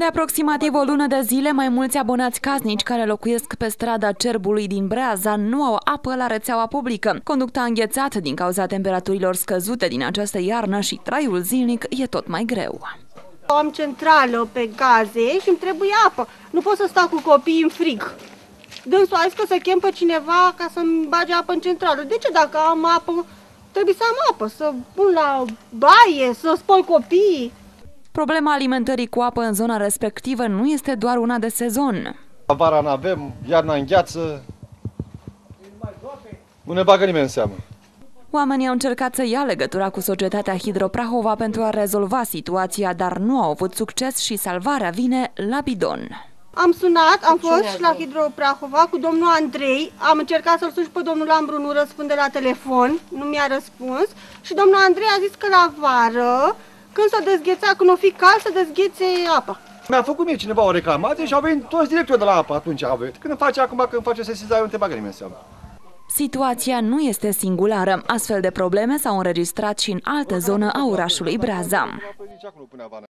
De aproximativ o lună de zile, mai mulți abonați casnici care locuiesc pe strada Cerbului din Breaza nu au apă la rețeaua publică. Conducta a înghețat din cauza temperaturilor scăzute din această iarnă și traiul zilnic e tot mai greu. Am centrală pe gaze și îmi trebuie apă. Nu pot să stau cu copiii în frig. Dânsul a zis că să chem pe cineva ca să-mi bage apă în centrală. De ce? Dacă am apă, trebuie să am apă, să pun la baie, să spăl copiii. Problema alimentării cu apă în zona respectivă nu este doar una de sezon. Vara n-avem, iarna îngheață, nu ne bagă nimeni în seamă. Oamenii au încercat să ia legătura cu societatea Hidroprahova pentru a rezolva situația, dar nu au avut succes și salvarea vine la bidon. Am sunat, am fost la Hidroprahova cu domnul Andrei, am încercat să-l sun și pe domnul Ambru, nu răspunde la telefon, nu mi-a răspuns și domnul Andrei a zis că la vară, când s-o dezgheța, când o fi cald, să dezghețe apa. Mi-a făcut mie cineva o reclamație și au venit toți directori de la apă atunci. Când face acum, când face sesizare, nu te bagă nimeni seama. Situația nu este singulară. Astfel de probleme s-au înregistrat și în altă zonă a orașului Breaza.